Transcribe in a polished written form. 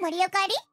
盛り上がり。